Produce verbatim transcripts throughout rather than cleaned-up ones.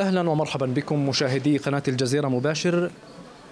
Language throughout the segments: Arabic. أهلا ومرحبا بكم مشاهدي قناة الجزيرة مباشر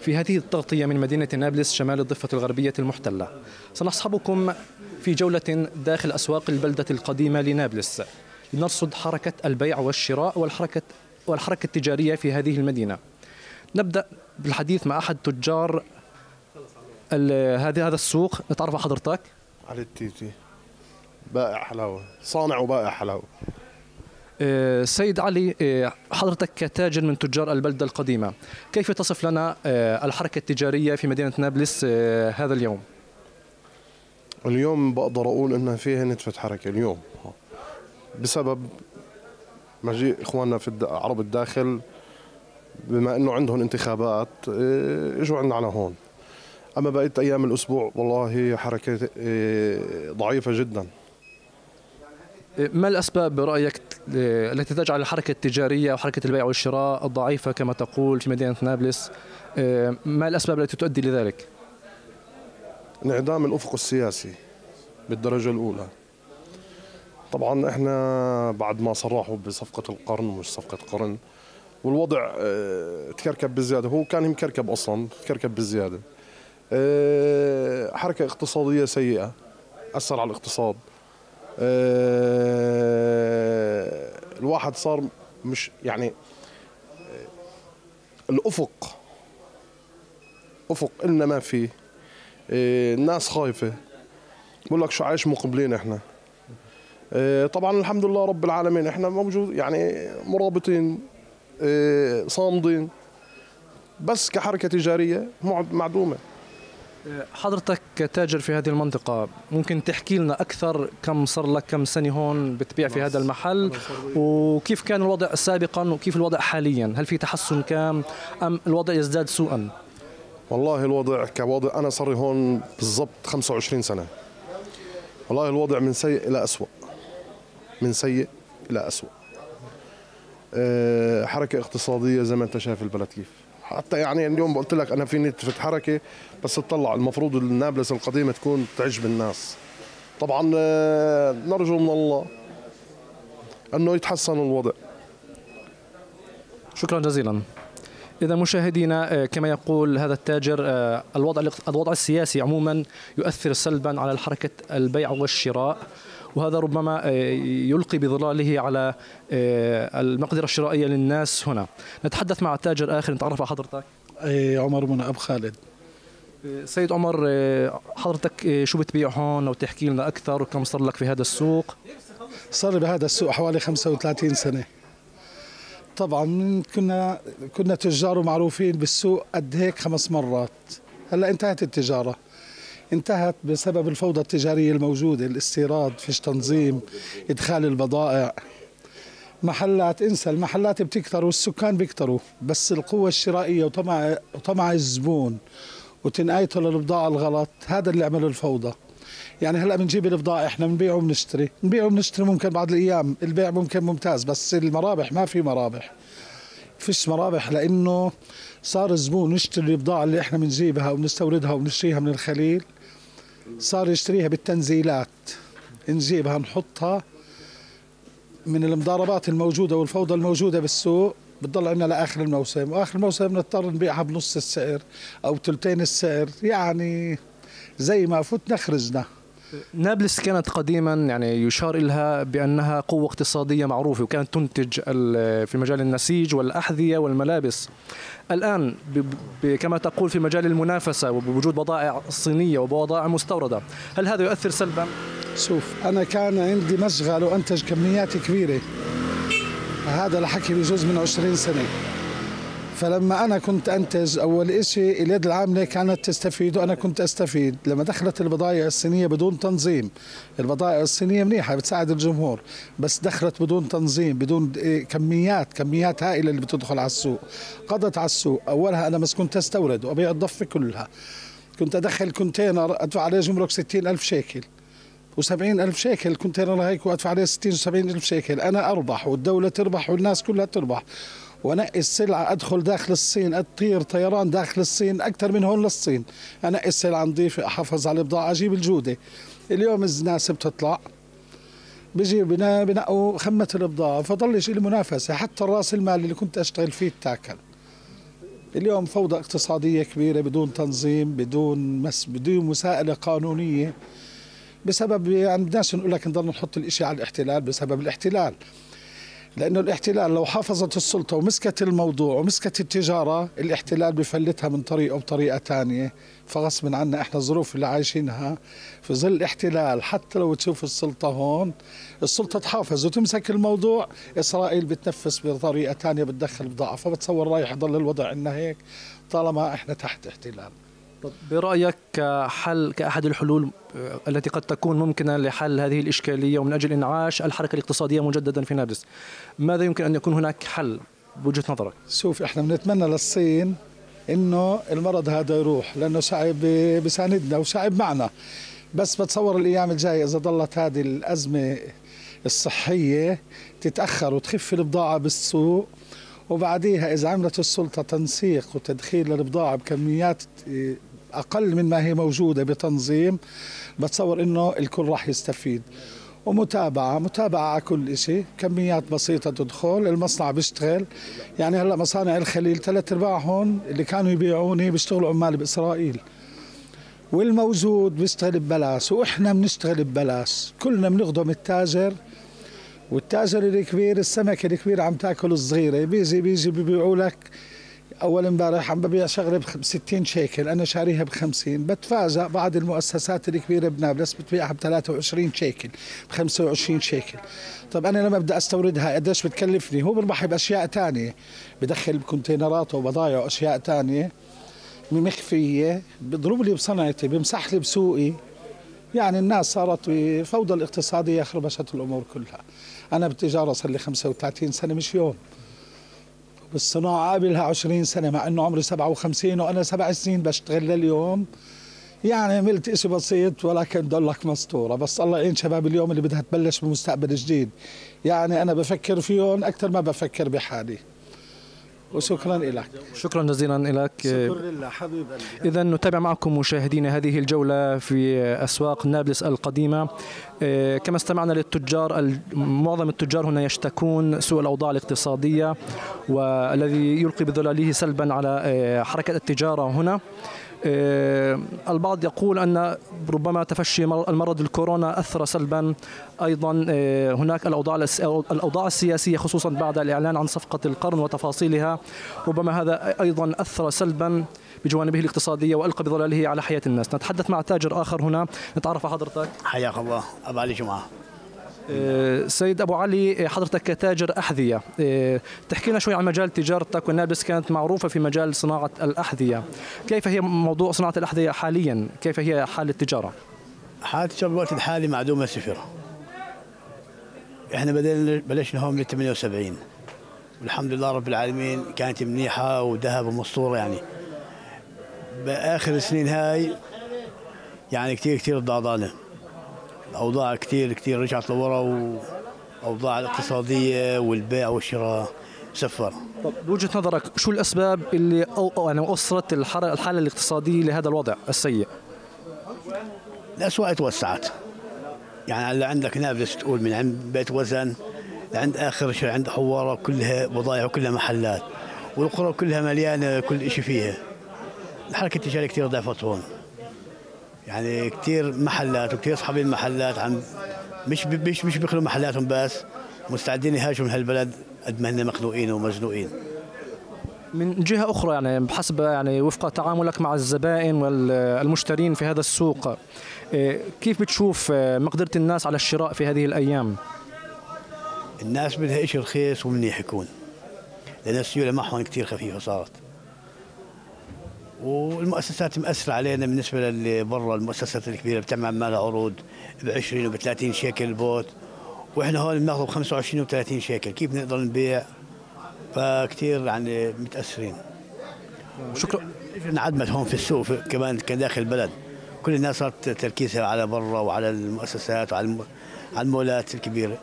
في هذه التغطية من مدينة نابلس شمال الضفة الغربية المحتلة. سنصحبكم في جولة داخل أسواق البلدة القديمة لنابلس لنرصد حركة البيع والشراء والحركة والحركة التجارية في هذه المدينة. نبدأ بالحديث مع أحد تجار هذا السوق. تعرفه حضرتك؟ علي التيجي، بائع حلاوة، صانع وبائع حلاوة. سيد علي، حضرتك كتاجر من تجار البلدة القديمة، كيف تصف لنا الحركة التجارية في مدينة نابلس هذا اليوم؟ اليوم بقدر أقول إنها فيها نتفة حركة اليوم بسبب مجيء إخواننا في عرب الداخل، بما إنه عندهم انتخابات إجوا عندنا على هون. أما بقية أيام الأسبوع والله حركة ضعيفة جدا. ما الأسباب برأيك التي تجعل الحركة التجارية وحركة البيع والشراء الضعيفة كما تقول في مدينة نابلس؟ ما الأسباب التي تؤدي لذلك؟ انعدام الأفق السياسي بالدرجة الأولى. طبعا احنا بعد ما صرحوا بصفقة القرن مش صفقة قرن، والوضع تكركب بالزيادة، هو كان مكركب أصلا، تكركب بالزيادة. حركة اقتصادية سيئة أثر على الاقتصاد. الواحد صار مش يعني الأفق أفق إلنا ما فيه. الناس خايفة، بقول لك شو عايش مقبلين احنا. طبعا الحمد لله رب العالمين احنا موجود يعني مرابطين صامدين، بس كحركة تجارية معدومة. حضرتك كتاجر في هذه المنطقة، ممكن تحكي لنا أكثر؟ كم صار لك كم سنة هون بتبيع في هذا المحل، وكيف كان الوضع سابقا وكيف الوضع حاليا؟ هل في تحسن كام أم الوضع يزداد سوءا؟ والله الوضع كوضع أنا صار هون بالضبط خمسة وعشرين سنة، والله الوضع من سيء إلى أسوأ، من سيء إلى أسوأ. أه حركة اقتصادية زي ما أنت شايف البلد كيف. حتى يعني اليوم قلت لك انا في نتفة حركه، بس تطلع المفروض نابلس القديمه تكون تعجب الناس. طبعا نرجو من الله انه يتحسن الوضع. شكرا جزيلا. اذا مشاهدينا كما يقول هذا التاجر، الوضع الوضع السياسي عموما يؤثر سلبا على حركه البيع والشراء، وهذا ربما يلقي بظلاله على المقدرة الشرائية للناس هنا. نتحدث مع تاجر آخر، نتعرف على حضرتك. عمر ابو خالد. سيد عمر، حضرتك شو بتبيع هون وتحكي لنا أكثر، وكم صار لك في هذا السوق؟ صار بهذا السوق حوالي خمسة وثلاثين سنة. طبعا كنا كنا تجار معروفين بالسوق قد هيك خمس مرات. هلا انتهت التجارة، انتهت بسبب الفوضى التجارية الموجودة، الاستيراد، فيش تنظيم، إدخال البضائع، محلات انسى، المحلات بتكثر والسكان بيكثروا، بس القوة الشرائية وطمع وطمع الزبون وتنقايته للبضاعة الغلط هذا اللي عمل الفوضى. يعني هلا بنجيب البضائع احنا بنبيع وبنشتري، بنبيع وبنشتري، ممكن بعض الأيام البيع ممكن ممتاز، بس المرابح ما في مرابح، فيش مرابح، لأنه صار الزبون يشتري البضاعة اللي احنا بنجيبها وبنستوردها وبنشتريها من الخليل، صار يشتريها بالتنزيلات، نجيبها نحطها من المضاربات الموجودة والفوضى الموجودة بالسوق، بتضل عندنا لآخر الموسم، وآخر الموسم بنضطر نبيعها بنص السعر أو ثلثين السعر، يعني زي ما فتنا خرجنا. نابلس كانت قديما يعني يشار إلها بأنها قوة اقتصادية معروفة، وكانت تنتج في مجال النسيج والأحذية والملابس. الآن كما تقول في مجال المنافسة وبوجود بضائع صينية وبضائع مستوردة، هل هذا يؤثر سلبا؟ شوف أنا كان عندي مشغل وأنتج كميات كبيرة، هذا الحكي بجوز من عشرين سنة. فلما أنا كنت أنتج أول إشي اليد العاملة كانت تستفيد وأنا كنت أستفيد. لما دخلت البضائع الصينية بدون تنظيم، البضائع الصينية منيحة بتساعد الجمهور، بس دخلت بدون تنظيم، بدون كميات كميات هائلة اللي بتدخل على السوق، قضت على السوق. أولها أنا بس كنت أستورد وأبيع الضفة كلها، كنت أدخل كونتينر أدفع عليه جمرك ستين ألف شيكل وسبعين ألف شيكل، كونتينر هيك وأدفع عليه ستين وسبعين ألف شيكل، أنا أربح والدولة تربح والناس كلها تربح. وانقي السلعه ادخل داخل الصين، اطير طيران داخل الصين اكثر من هون للصين، انقي السلعه نظيفه، احافظ على البضاعه، اجيب الجوده. اليوم الناس بتطلع بيجي بنقوا خمة البضاعة، فضلش لي منافسة، حتى الراس المال اللي كنت أشتغل فيه تاكل. اليوم فوضى اقتصادية كبيرة بدون تنظيم، بدون مس بدون مساءلة قانونية، بسبب يعني بدناش نقول لك نضل نحط الإشي على الاحتلال بسبب الاحتلال. لأنه الاحتلال لو حافظت السلطة ومسكت الموضوع ومسكت التجارة، الاحتلال بفلتها من طريقة وبطريقة تانية، فغصب عنا احنا الظروف اللي عايشينها في ظل الاحتلال. حتى لو تشوف السلطة هون، السلطة تحافظ وتمسك الموضوع، إسرائيل بتنفس بطريقة تانية، بتدخل بضاعة، فبتصور رايح يضل الوضع عنا هيك طالما احنا تحت احتلال. طب برأيك كحل كأحد الحلول التي قد تكون ممكنة لحل هذه الإشكالية ومن أجل إنعاش الحركة الاقتصادية مجددا في نابلس، ماذا يمكن أن يكون هناك حل بوجهة نظرك؟ شوف، احنا بنتمنى للصين إنه المرض هذا يروح، لأنه شعب بيساندنا وشعب معنا، بس بتصور الأيام الجاية إذا ظلت هذه الأزمة الصحية تتأخر وتخف البضاعة بالسوق، وبعديها إذا عملت السلطة تنسيق وتدخيل للبضاعة بكميات أقل من ما هي موجودة بتنظيم، بتصور إنه الكل راح يستفيد. ومتابعة متابعة على كل شيء، كميات بسيطة تدخل، المصنع بيشتغل. يعني هلا مصانع الخليل ثلاث أرباعهم اللي كانوا يبيعوني بيشتغلوا عمال بإسرائيل، والموجود بيشتغل ببلاش، وإحنا بنشتغل ببلاش، كلنا بنخدم التاجر، والتاجر الكبير السمكة الكبيرة عم تاكل الصغيرة. بيجي بيجي ببيعوا لك، أول امبارح عم ببيع شغلة بستين شيكل، أنا شاريها بخمسين، بتفاجأ بعض المؤسسات الكبيرة بنابلس بتبيعها بثلاثة وعشرين شيكل، بخمسة وعشرين شيكل. طب أنا لما بدي أستوردها قديش بتكلفني؟ هو بربح بأشياء تانية، بدخل بكونتينرات وبضايع وأشياء تانية مخفية، بضرب لي بصنعتي، بمسح لي بسوقي. يعني الناس صارت فوضى الاقتصادية خربشت الأمور كلها. أنا بالتجارة صار لي خمسة وثلاثين سنة مش يوم، بالصناعة قابلها عشرين سنة، مع أنه عمري سبعة وخمسين وأنا سبع سنين بشتغل لليوم. يعني عملت إشي بسيط ولكن ضلك مسطورة. بس الله يعين شباب اليوم اللي بدها تبلش بمستقبل جديد. يعني أنا بفكر فيهم أكثر ما بفكر بحالي. وشكرا لك. شكرا جزيلا لك. شكرا لله حبيب قلبي. إذا نتابع معكم مشاهدينا هذه الجولة في أسواق نابلس القديمة. كما استمعنا للتجار، معظم التجار هنا يشتكون سوء الأوضاع الاقتصادية والذي يلقي بظلاله سلبا على حركة التجارة هنا. البعض يقول أن ربما تفشي المرض الكورونا أثر سلبا أيضا. هناك الأوضاع السياسية خصوصا بعد الإعلان عن صفقة القرن وتفاصيلها، ربما هذا أيضا أثر سلبا بجوانبه الاقتصادية وألقى بظلاله على حياة الناس. نتحدث مع تاجر آخر هنا، نتعرف على حضرتك. حياك الله، أبو علي جمعه. سيد أبو علي، حضرتك كتاجر أحذية، تحكي لنا شوي عن مجال تجارتك. ونابلس كانت معروفة في مجال صناعة الأحذية، كيف هي موضوع صناعة الأحذية حاليا؟ كيف هي حال التجارة؟ حال التجارة بالوقت الحالي معدومة صفر. احنا بدأنا بلشنا هون من ثمانية وسبعين والحمد لله رب العالمين، كانت منيحة وذهب ومسطورة. يعني بآخر السنين هاي يعني كثير كثير ضعضانة، الأوضاع كثير كثير رجعت لورا، وأوضاع الاقتصادية والبيع والشراء سفر. طب بوجهة نظرك شو الأسباب اللي أو, أو يعني أسرت الحالة الاقتصادية لهذا الوضع السيء؟ الأسواق توسعت. يعني اللي عندك نابلس تقول من عند بيت وزن لعند آخر شيء عند حوارة، كلها بضايع وكلها محلات، والقرى كلها مليانة كل شيء فيها. الحركة التجارية كثير ضعفت هون، يعني كثير محلات وكثير اصحاب المحلات عم مش مش مش بيخلوا محلاتهم، بس مستعدين يهاجموا من هالبلد قد ما هن مخنوقين ومزنوقين. من جهه اخرى يعني بحسب يعني وفق تعاملك مع الزبائن والمشترين في هذا السوق، كيف بتشوف مقدره الناس على الشراء في هذه الايام؟ الناس بدها شيء رخيص ومنيح يكون، لان السيوله معهم كثير خفيفه صارت. والمؤسسات مأثرة علينا بالنسبة لبرا، المؤسسات الكبيرة بتعمل عمالها عروض ب عشرين وب ثلاثين شيكل بوت، وإحنا هون بناخذ ب خمسة وعشرين وب ثلاثين شيكل، كيف نقدر نبيع؟ فكثير يعني متأثرين. شكرا. انعدمت هون في السوق كمان كداخل البلد، كل الناس صارت تركيزها على برا وعلى المؤسسات وعلى على المولات الكبيرة.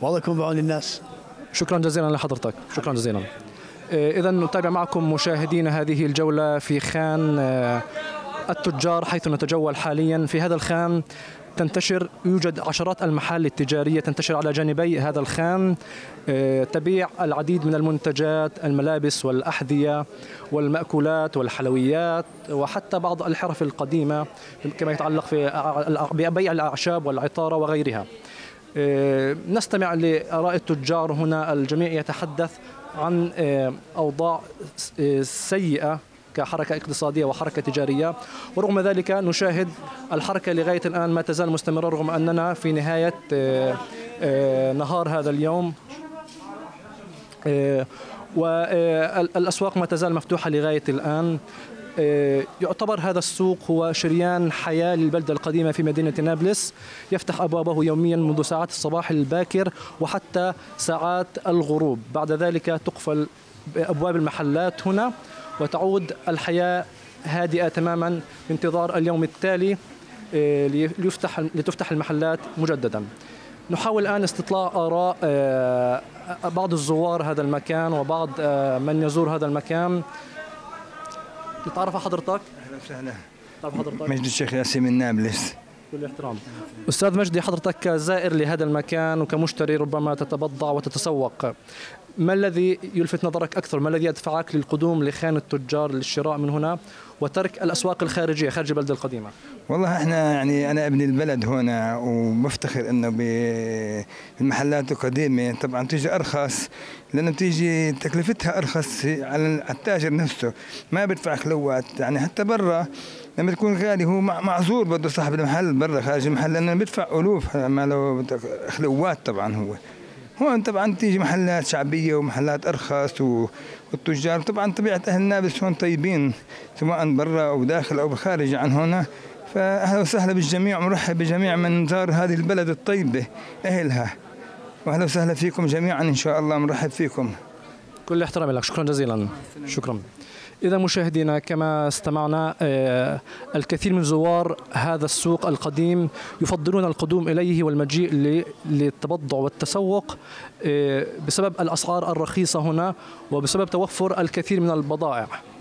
والله يكون بعون الناس. شكرا جزيلا لحضرتك، شكرا جزيلا. إذا نتابع معكم مشاهدين هذه الجولة في خان التجار حيث نتجول حاليا. في هذا الخان تنتشر، يوجد عشرات المحال التجارية تنتشر على جانبي هذا الخان، تبيع العديد من المنتجات، الملابس والأحذية والمأكولات والحلويات، وحتى بعض الحرف القديمة كما يتعلق في بيع الأعشاب والعطارة وغيرها. نستمع لآراء التجار هنا، الجميع يتحدث عن أوضاع سيئة كحركة اقتصادية وحركة تجارية، ورغم ذلك نشاهد الحركة لغاية الآن ما تزال مستمرة رغم أننا في نهاية نهار هذا اليوم، والأسواق ما تزال مفتوحة لغاية الآن. يعتبر هذا السوق هو شريان حياة للبلدة القديمة في مدينة نابلس، يفتح أبوابه يوميا منذ ساعات الصباح الباكر وحتى ساعات الغروب، بعد ذلك تقفل أبواب المحلات هنا وتعود الحياة هادئة تماما بانتظار اليوم التالي ليفتح لتفتح المحلات مجددا. نحاول الآن استطلاع آراء بعض الزوار هذا المكان وبعض من يزور هذا المكان. تعرف حضرتك؟ اهلا وسهلا. تعرف حضرتك؟ مجد الشيخ ياسين من نابلس. كل احترام. استاذ مجدي، حضرتك كزائر لهذا المكان وكمشتري ربما تتبضع وتتسوق، ما الذي يلفت نظرك اكثر؟ ما الذي يدفعك للقدوم لخان التجار للشراء من هنا وترك الاسواق الخارجيه خارج البلده القديمه؟ والله احنا يعني انا ابن البلد هنا وبفتخر انه بالمحلات القديمه طبعا تيجي ارخص، لانه بتيجي تكلفتها ارخص على التاجر نفسه، ما بيدفع خلوات. يعني حتى برا لما تكون غالي هو معذور بده صاحب المحل برا خارج المحل، لانه بيدفع الوف ما له خلوات. طبعا هو هون طبعا تيجي محلات شعبيه ومحلات ارخص، والتجار طبعا طبيعه اهل نابلس هون طيبين سواء برا او داخل او بالخارج عن هنا، فاهلا وسهلا بالجميع ومرحب بجميع من زار هذه البلد الطيبه اهلها، واهلا وسهلا فيكم جميعا ان شاء الله، مرحب فيكم. كل احترام لك، شكرا جزيلا. شكرا. إذا مشاهدينا، كما استمعنا الكثير من زوار هذا السوق القديم يفضلون القدوم إليه والمجيء للتبضع والتسوق بسبب الأسعار الرخيصة هنا وبسبب توفر الكثير من البضائع.